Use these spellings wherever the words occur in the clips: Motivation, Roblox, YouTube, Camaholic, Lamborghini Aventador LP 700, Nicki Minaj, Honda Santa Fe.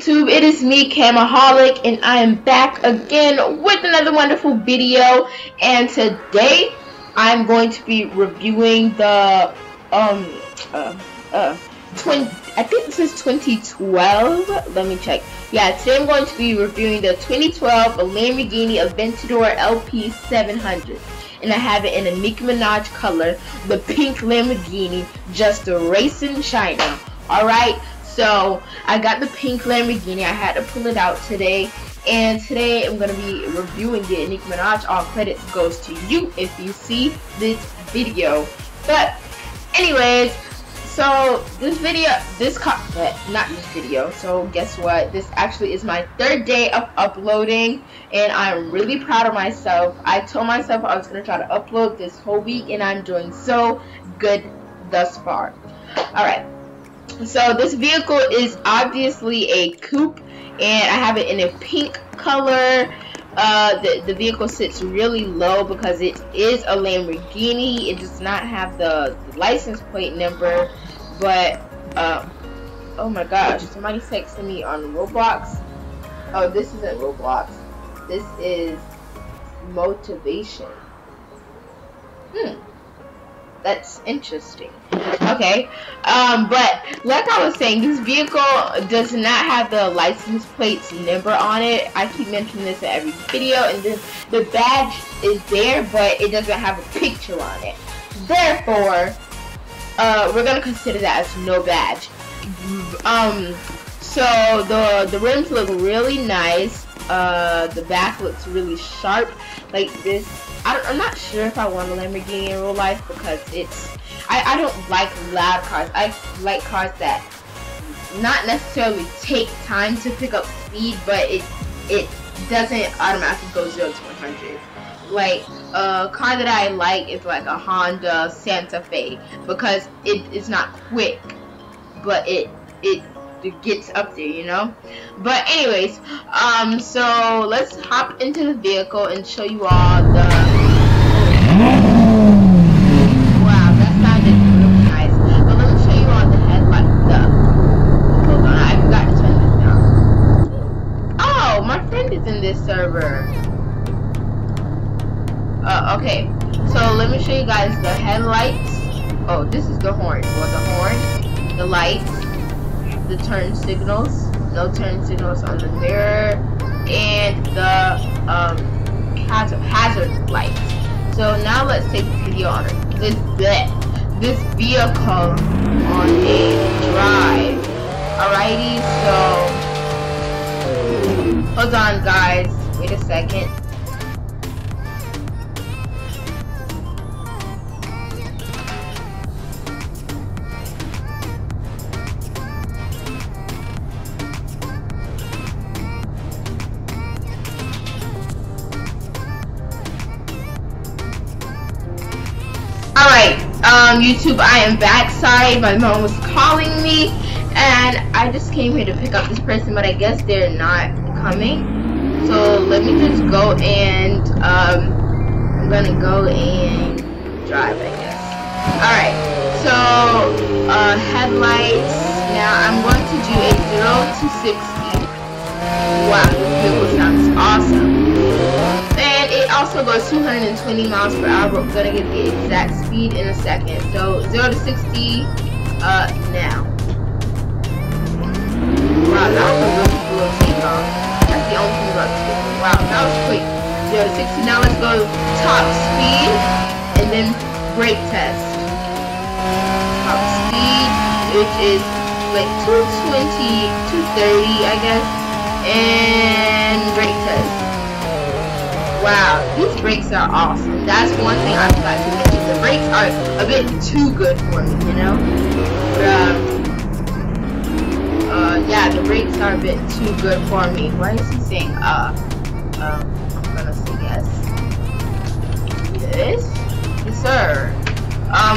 YouTube, it is me, Camaholic, and I am back again with another wonderful video. And today I'm going to be reviewing the I think this is 2012. Let me check. Yeah, today I'm going to be reviewing the 2012 Lamborghini Aventador LP 700. And I have it in a Nicki Minaj color, the pink Lamborghini, just a race in China. Alright, so I got the pink Lamborghini. I had to pull it out today. And today I'm going to be reviewing it. Nicki Minaj, all credits goes to you if you see this video. But anyways, so guess what? This actually is my third day of uploading, and I'm really proud of myself. I told myself I was going to try to upload this whole week, and I'm doing so good thus far. Alright. So this vehicle is obviously a coupe, and I have it in a pink color. The vehicle sits really low because it is a Lamborghini. It does not have the license plate number, but oh my gosh, somebody's texting me on Roblox. Oh, this isn't Roblox. This is Motivation. That's interesting. Okay, but like I was saying, this vehicle does not have the license plates number on it. I keep mentioning this in every video, and the badge is there, but it doesn't have a picture on it. Therefore, we're gonna consider that as no badge. So the rims look really nice. The back looks really sharp, like this. I'm not sure if I want a Lamborghini in real life because it's, I don't like loud cars. I like cars that not necessarily take time to pick up speed, but it doesn't automatically go 0 to 100. Like a car that I like is like a Honda Santa Fe because it's not quick, but it gets up there, you know. But anyways, so let's hop into the vehicle and show you all the wow, that sounded really nice. But let me show you all the headlight stuff. Hold on, I forgot to turn this down. Oh, my friend is in this server. Okay, so let me show you guys the headlights. Oh, this is the horn, or the horn, the lights, the turn signals, no turn signals on the mirror, and the hazard lights. So now let's take the video on this vehicle on a drive. Alrighty, so hold on guys, wait a second. YouTube, I am back. Sorry, my mom was calling me, and I just came here to pick up this person, but I guess they're not coming. So let me just go and I'm gonna go and drive, I guess. All right. So headlights. Now I'm going to do a 0 to 60. Wow, this vehicle sounds awesome. It also goes 220 miles per hour. We're gonna get the exact speed in a second. So 0 to 60 now. Wow, that was a really cool takeoff. That's the only thing about this. Wow, that was quick. 0 to 60. Now let's go top speed and then brake test. Top speed, which is like 220, 230, I guess, and brake test. Wow, these brakes are awesome. That's one thing I forgot to mention. The brakes are a bit too good for me, you know? Yeah, the brakes are a bit too good for me. Why is he saying, I'm gonna say yes. Yes? Yes, sir.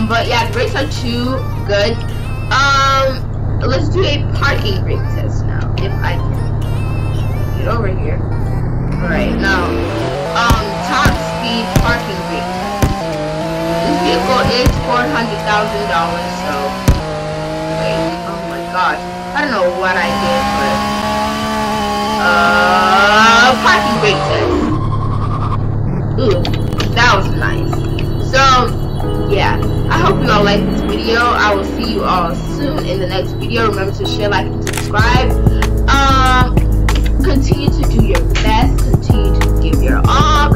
But yeah, the brakes are too good. Let's do a parking brake test now, if I can get over here. Alright, now. Top speed parking brake test. This vehicle is $400,000, so wait, oh my gosh, I don't know what I did, but Pocket racer. Ooh, that was nice. So, yeah. I hope you all liked this video. I will see you all soon in the next video. Remember to share, like, and subscribe. Continue to do your best. Continue to give your all.